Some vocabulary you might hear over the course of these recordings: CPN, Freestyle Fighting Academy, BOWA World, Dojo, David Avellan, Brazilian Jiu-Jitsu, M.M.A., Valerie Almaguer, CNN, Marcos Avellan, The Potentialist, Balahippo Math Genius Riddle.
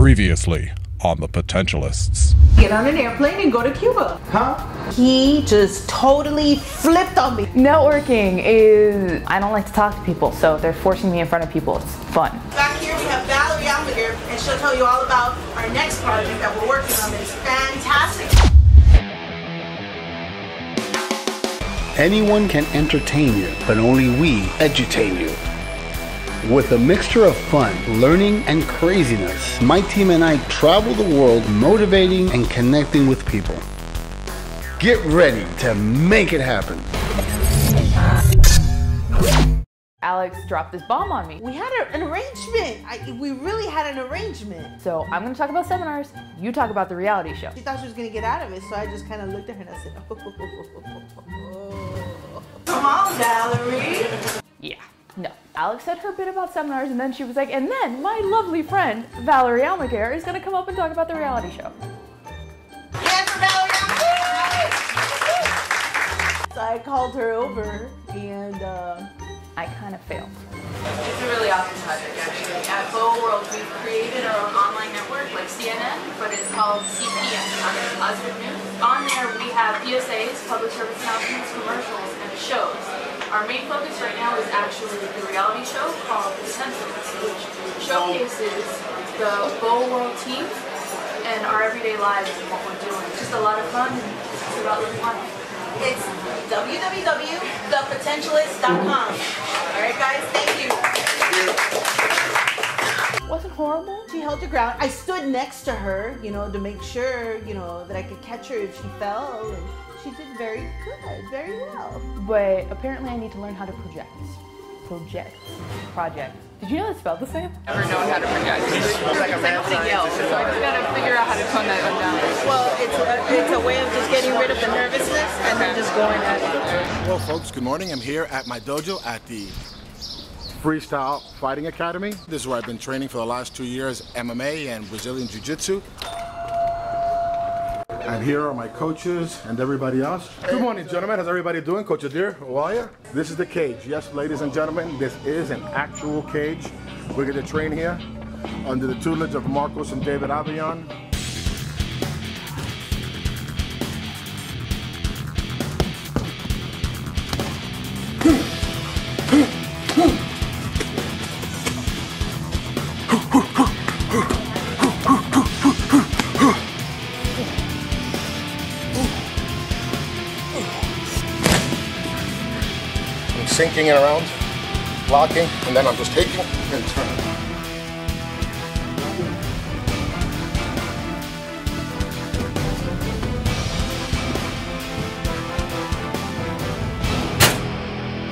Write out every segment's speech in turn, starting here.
Previously on The Potentialists. Get on an airplane and go to Cuba. Huh? He just totally flipped on me. Networking is, I don't like to talk to people, so they're forcing me in front of people. It's fun. Back here we have Valerie Almaguer, and she'll tell you all about our next project that we're working on. It's fantastic. Anyone can entertain you, but only we edutain you. With a mixture of fun, learning, and craziness, my team and I travel the world motivating and connecting with people. Get ready to make it happen. Alex dropped this bomb on me. We had an arrangement. We really had an arrangement. So I'm going to talk about seminars. You talk about the reality show. She thought she was going to get out of it, so I just kind of looked at her and I said, oh. Come on, Valerie. Yeah. No. Alex said her bit about seminars, and then she was like, and then my lovely friend, Valerie Almaguer, is going to come up and talk about the reality show. Yes, Valerie Almaguer! So I called her over, and I kind of failed. It's a really awesome project, actually. At BOWA World, we've created our own online network, like CNN, but it's called CPN, Osgood News. On there, we have PSAs, public service announcements, commercials, and shows. Our main focus right now is actually the reality show called The Potentialist, which showcases the BOWA World team and our everyday lives and what we're doing. It's just a lot of fun, and it's about living life. It's www.thepotentialist.com. All right, guys, thank you. Wasn't horrible. She held her ground. I stood next to her, you know, to make sure, you know, that I could catch her if she fell. And she did very good, very well. But apparently I need to learn how to project. Project. Did you know it's spelled the same? Never known how to project. It's like a math science. So I just gotta figure out how to tone that one down. Well, it's a way of just getting rid of the nervousness and then just going at it. Well, folks, good morning. I'm here at my dojo at the Freestyle Fighting Academy. This is where I've been training for the last 2 years, MMA and Brazilian Jiu-Jitsu. And here are my coaches and everybody else. Good morning, gentlemen. How's everybody doing? Coach Adir, how are you? This is the cage. Yes, ladies and gentlemen, this is an actual cage. We're going to train here under the tutelage of Marcos and David Avellan. Sinking it around, blocking, and then I'm just taking it and turning.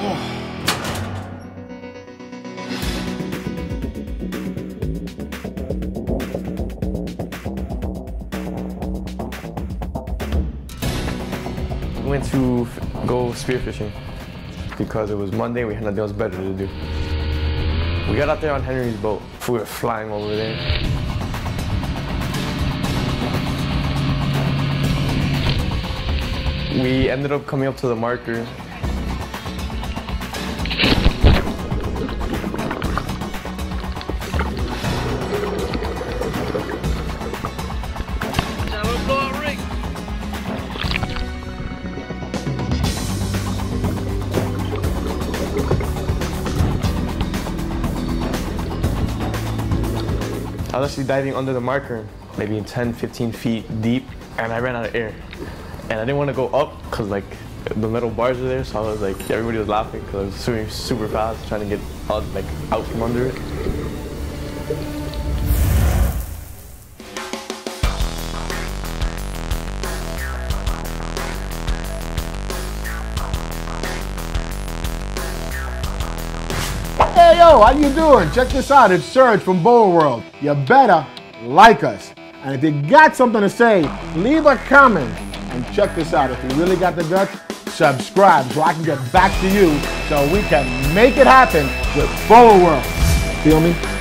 Oh. Went to go spearfishing. Because it was Monday, we had nothing else better to do. We got out there on Henry's boat. We were flying over there. We ended up coming up to the marker. I was actually diving under the marker, maybe 10, 15 feet deep, and I ran out of air. And I didn't want to go up because like the metal bars were there, so I was like, everybody was laughing because I was swimming super fast, trying to get out, like, out from under it. Hey yo, how you doing? Check this out, it's Serge from BOWA World. You better like us. And if you got something to say, leave a comment. And check this out, if you really got the guts, subscribe so I can get back to you so we can make it happen with BOWA World. Feel me?